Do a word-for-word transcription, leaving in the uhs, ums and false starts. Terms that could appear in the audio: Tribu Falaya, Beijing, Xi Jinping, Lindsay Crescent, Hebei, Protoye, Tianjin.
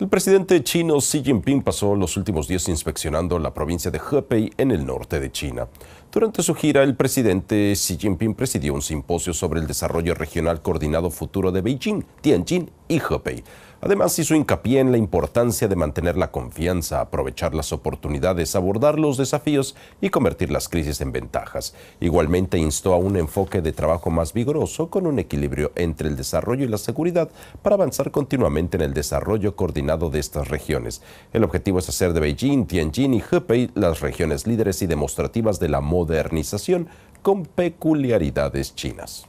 El presidente chino Xi Jinping pasó los últimos días inspeccionando la provincia de Hebei en el norte de China. Durante su gira, el presidente Xi Jinping presidió un simposio sobre el desarrollo regional coordinado futuro de Beijing, Tianjin y Hebei. Además, hizo hincapié en la importancia de mantener la confianza, aprovechar las oportunidades, abordar los desafíos y convertir las crisis en ventajas. Igualmente, instó a un enfoque de trabajo más vigoroso con un equilibrio entre el desarrollo y la seguridad para avanzar continuamente en el desarrollo coordinado de estas regiones. El objetivo es hacer de Beijing, Tianjin y Hebei las regiones líderes y demostrativas de la modernización con peculiaridades chinas.